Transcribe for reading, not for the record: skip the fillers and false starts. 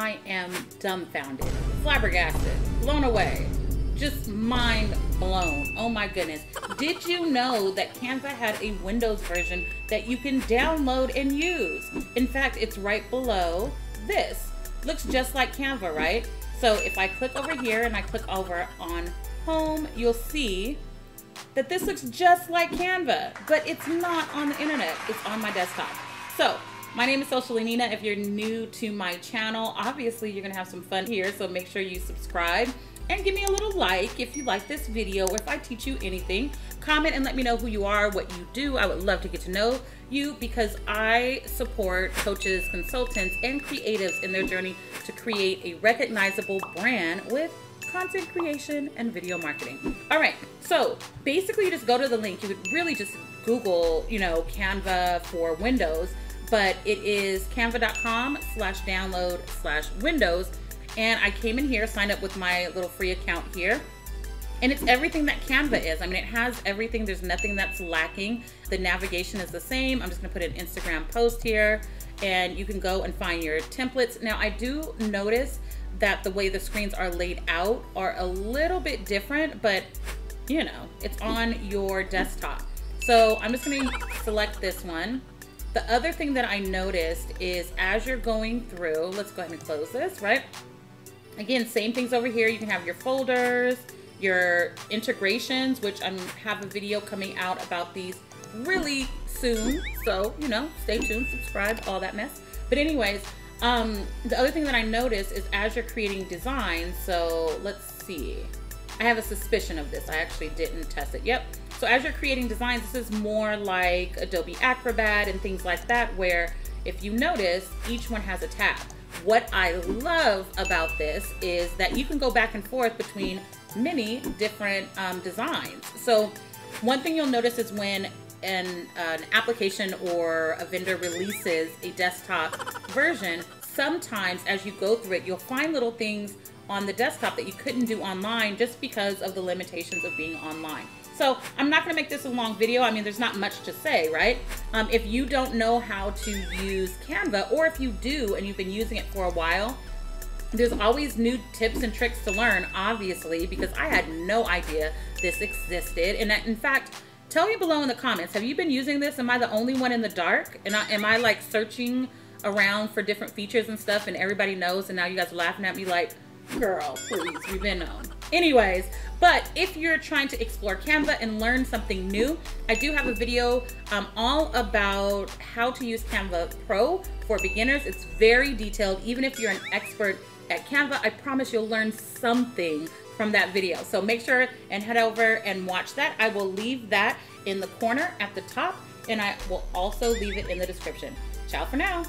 I am dumbfounded, flabbergasted, blown away, just mind blown. Oh my goodness. Did you know that Canva had a Windows version that you can download and use? In fact, it's right below this. Looks just like Canva, right? So if I click over here and I click over on home, you'll see that this looks just like Canva, but it's not on the internet, it's on my desktop. So my name is Socially Nina. If you're new to my channel, obviously you're gonna have some fun here, so make sure you subscribe and give me a little like if you like this video or if I teach you anything. Comment and let me know who you are, what you do. I would love to get to know you because I support coaches, consultants, and creatives in their journey to create a recognizable brand with content creation and video marketing. All right, so basically you just go to the link. You could really just Google, you know, Canva for Windows, but it is canva.com/download/Windows. And I came in here, signed up with my little free account here. And it's everything that Canva is. I mean, it has everything. There's nothing that's lacking. The navigation is the same. I'm just gonna put an Instagram post here and you can go and find your templates. Now I do notice that the way the screens are laid out are a little bit different, but you know, it's on your desktop. So I'm just gonna select this one. The other thing that I noticed is as you're going through, let's go ahead and close this, right? Again, same things over here. You can have your folders, your integrations, which I have a video coming out about these really soon. So, you know, stay tuned, subscribe, all that mess. But anyways, the other thing that I noticed is as you're creating designs, so let's see. I have a suspicion of this. I actually didn't test it. Yep. So as you're creating designs, this is more like Adobe Acrobat and things like that, where if you notice, each one has a tab. What I love about this is that you can go back and forth between many different designs. So one thing you'll notice is when an application or a vendor releases a desktop version, sometimes as you go through it, you'll find little things on the desktop that you couldn't do online just because of the limitations of being online. So I'm not gonna make this a long video. I mean, there's not much to say, right? If you don't know how to use Canva, or if you do and you've been using it for a while, there's always new tips and tricks to learn, obviously, because I had no idea this existed. And in fact, tell me below in the comments, have you been using this? Am I the only one in the dark? And am I like searching around for different features and stuff and everybody knows and now you guys are laughing at me like, girl, please, we've been known. Anyways, but if you're trying to explore Canva and learn something new, I do have a video all about how to use Canva Pro for beginners. It's very detailed. Even if you're an expert at Canva, I promise you'll learn something from that video. So make sure and head over and watch that. I will leave that in the corner at the top, and I will also leave it in the description. Ciao for now.